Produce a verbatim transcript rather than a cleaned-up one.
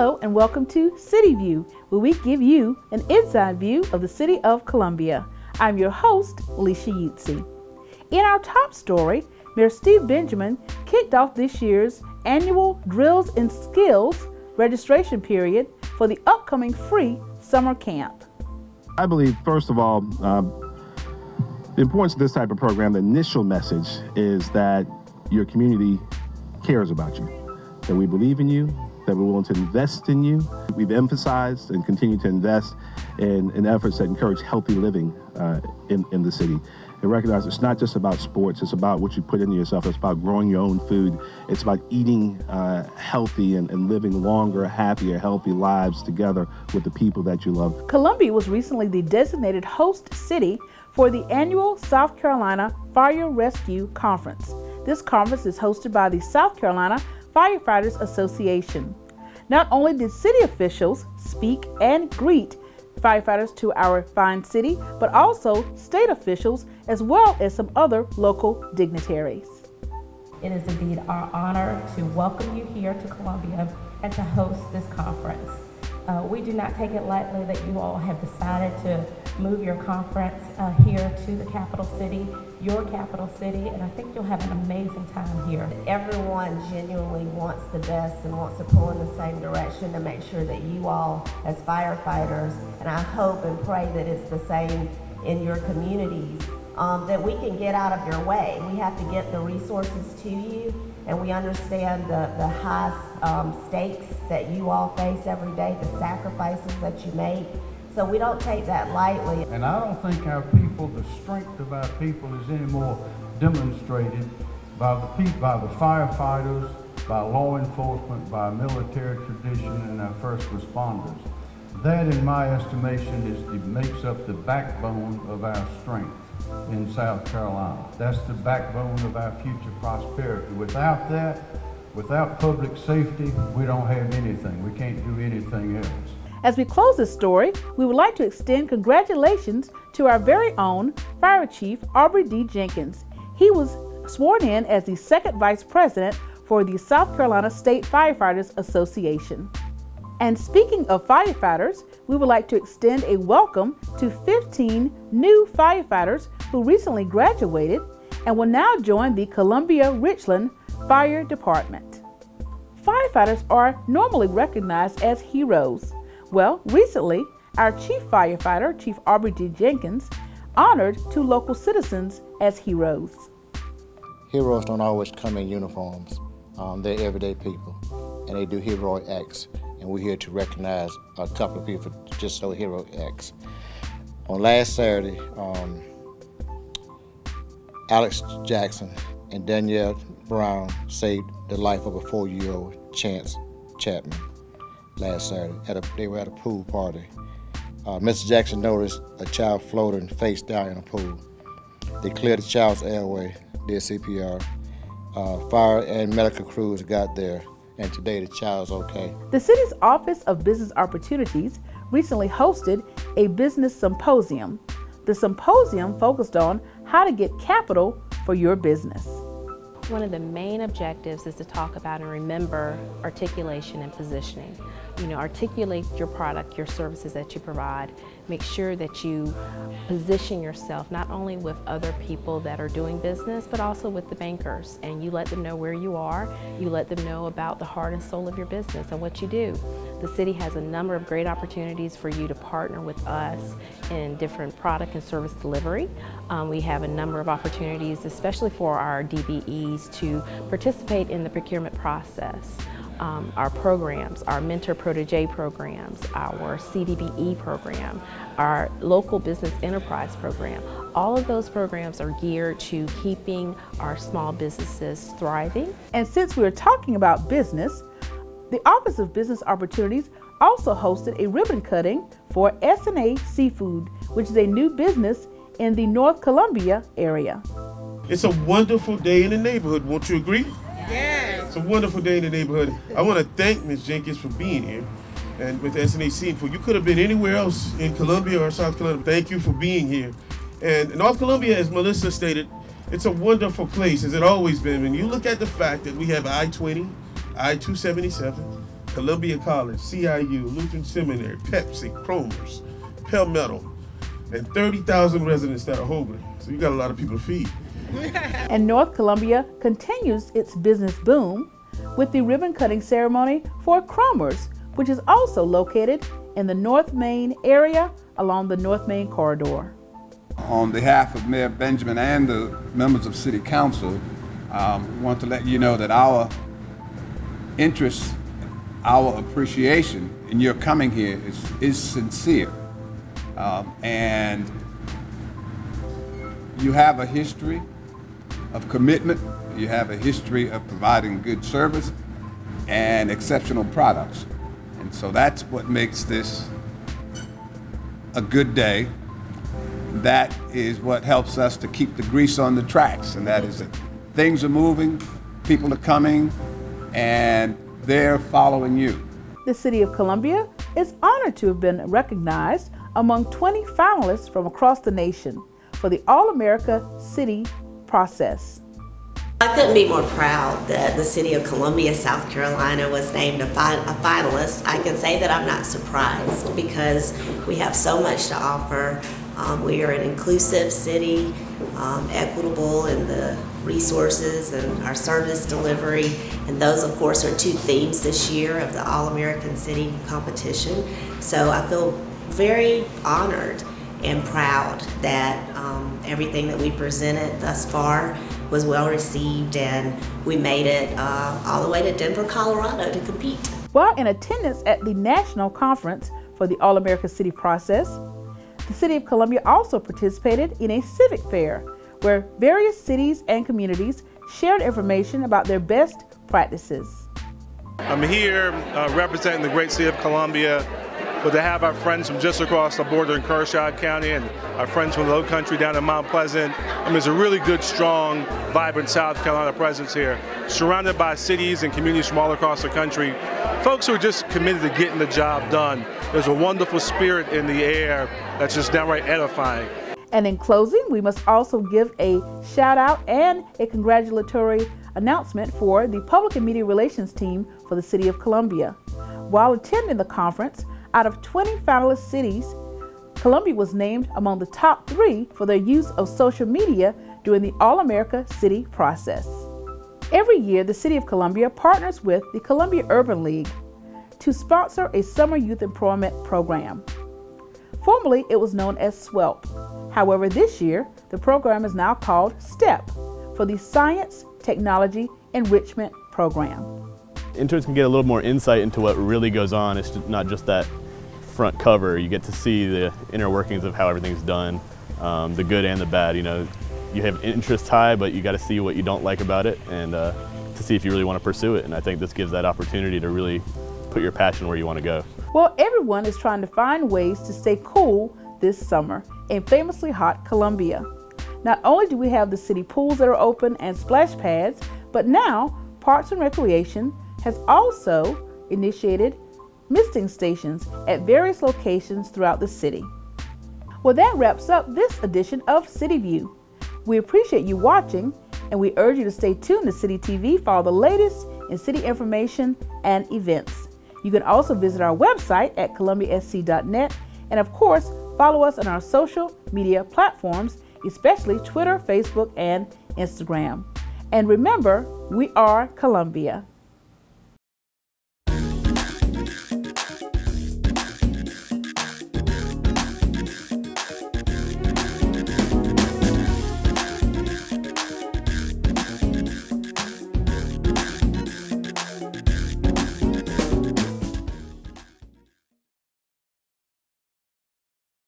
Hello and welcome to City View, where we give you an inside view of the city of Columbia. I'm your host, Alicia Yutzy. In our top story, Mayor Steve Benjamin kicked off this year's annual Drills and Skills registration period for the upcoming free summer camp. I believe, first of all, uh, the importance of this type of program, the initial message is that your community cares about you, that we believe in you, that we're willing to invest in you. We've emphasized and continue to invest in, in efforts that encourage healthy living uh, in, in the city. And recognize it's not just about sports, it's about what you put into yourself, it's about growing your own food, it's about eating uh, healthy and, and living longer, happier, healthy lives together with the people that you love. Columbia was recently the designated host city for the annual South Carolina Fire Rescue Conference. This conference is hosted by the South Carolina Firefighters Association. Not only did city officials speak and greet firefighters to our fine city, but also state officials as well as some other local dignitaries. It is indeed our honor to welcome you here to Columbia and to host this conference. Uh, we do not take it lightly that you all have decided to move your conference uh, here to the capital city, your capital city, and I think you'll have an amazing time here. Everyone genuinely wants the best and wants to pull in the same direction to make sure that you all, as firefighters, and I hope and pray that it's the same in your communities, um, that we can get out of your way. We have to get the resources to you, and we understand the, the high um, stakes that you all face every day, the sacrifices that you make. So we don't take that lightly. And I don't think our people, the strength of our people is any more demonstrated by the people, by the firefighters, by law enforcement, by military tradition, and our first responders. That, in my estimation, is the, makes up the backbone of our strength in South Carolina. That's the backbone of our future prosperity. Without that, without public safety, we don't have anything. We can't do anything else. As we close this story, we would like to extend congratulations to our very own Fire Chief Aubrey D. Jenkins. He was sworn in as the second Vice President for the South Carolina State Firefighters Association. And speaking of firefighters, we would like to extend a welcome to fifteen new firefighters who recently graduated and will now join the Columbia-Richland Fire Department. Firefighters are normally recognized as heroes. Well, recently, our chief firefighter, Chief Aubrey D. Jenkins, honored two local citizens as heroes. Heroes don't always come in uniforms. Um, they're everyday people, and they do heroic acts. And we're here to recognize a couple of people just so heroic acts. On last Saturday, um, Alex Jackson and Danielle Brown saved the life of a four-year-old, Chance Chapman. Last Saturday, at a, they were at a pool party. Uh, Mister Jackson noticed a child floating face down in a pool. They cleared the child's airway, did C P R. Uh, fire and medical crews got there, and today the child's okay. The city's Office of Business Opportunities recently hosted a business symposium. The symposium focused on how to get capital for your business. One of the main objectives is to talk about and remember articulation and positioning. You know, articulate your product, your services that you provide. Make sure that you position yourself not only with other people that are doing business, but also with the bankers. And you let them know where you are. You let them know about the heart and soul of your business and what you do. The city has a number of great opportunities for you to partner with us in different product and service delivery. Um, we have a number of opportunities, especially for our D B Es, to participate in the procurement process. Um, our programs, our mentor protege programs, our C D B E program, our local business enterprise program. All of those programs are geared to keeping our small businesses thriving. And since we're talking about business, the Office of Business Opportunities also hosted a ribbon cutting for S and A Seafood, which is a new business in the North Columbia area. It's a wonderful day in the neighborhood, won't you agree? Yes. It's a wonderful day in the neighborhood. I want to thank Miz Jenkins for being here and with S and A Seafood. You could have been anywhere else in Columbia or South Carolina. Thank you for being here. And North Columbia, as Melissa stated, it's a wonderful place, as it always been. When you look at the fact that we have I twenty, I two seventy-seven, Columbia College, C I U, Lutheran Seminary, Pepsi, Cromer's, Palmetto, and thirty thousand residents that are hungry. So you got a lot of people to feed. And North Columbia continues its business boom with the ribbon cutting ceremony for Cromer's, which is also located in the North Main area along the North Main corridor. On behalf of Mayor Benjamin and the members of City Council, I um, want to let you know that our interest, our appreciation in your coming here is, is sincere. Um, and you have a history of commitment, you have a history of providing good service and exceptional products. And so that's what makes this a good day. That is what helps us to keep the grease on the tracks, and that is it. Things are moving, people are coming, and they're following you. The City of Columbia is honored to have been recognized among twenty finalists from across the nation for the All-America City process. I couldn't be more proud that the City of Columbia, South Carolina was named a, fi a finalist. I can say that I'm not surprised because we have so much to offer. Um, we are an inclusive city, um, equitable in the resources and our service delivery, and those of course are two themes this year of the All-American City competition. So I feel very honored and proud that um, everything that we presented thus far was well received, and we made it uh, all the way to Denver, Colorado to compete. While in attendance at the National Conference for the All-America City process, the City of Columbia also participated in a civic fair where various cities and communities shared information about their best practices. I'm here uh, representing the great City of Columbia, but to have our friends from just across the border in Kershaw County and our friends from the Low Country down in Mount Pleasant, I mean, it's a really good, strong, vibrant South Carolina presence here, surrounded by cities and communities from all across the country. Folks who are just committed to getting the job done. There's a wonderful spirit in the air that's just downright edifying. And in closing, we must also give a shout out and a congratulatory announcement for the Public and Media Relations team for the City of Columbia. While attending the conference, out of twenty finalist cities, Columbia was named among the top three for their use of social media during the All-America City process. Every year, the City of Columbia partners with the Columbia Urban League to sponsor a summer youth employment program. Formerly, it was known as SWELP. However, this year, the program is now called STEP for the Science Technology Enrichment Program. Interns can get a little more insight into what really goes on. It's not just that front cover. You get to see the inner workings of how everything's done, um, the good and the bad. You know, you have interest high, but you got to see what you don't like about it and uh, to see if you really want to pursue it. And I think this gives that opportunity to really put your passion where you want to go. Well, everyone is trying to find ways to stay cool this summer in famously hot Columbia. Not only do we have the city pools that are open and splash pads, but now Parks and Recreation has also initiated misting stations at various locations throughout the city. Well, that wraps up this edition of City View. We appreciate you watching, and we urge you to stay tuned to City T V for all the latest in city information and events. You can also visit our website at Columbia S C dot net, and of course, follow us on our social media platforms, especially Twitter, Facebook, and Instagram. And remember, we are Columbia.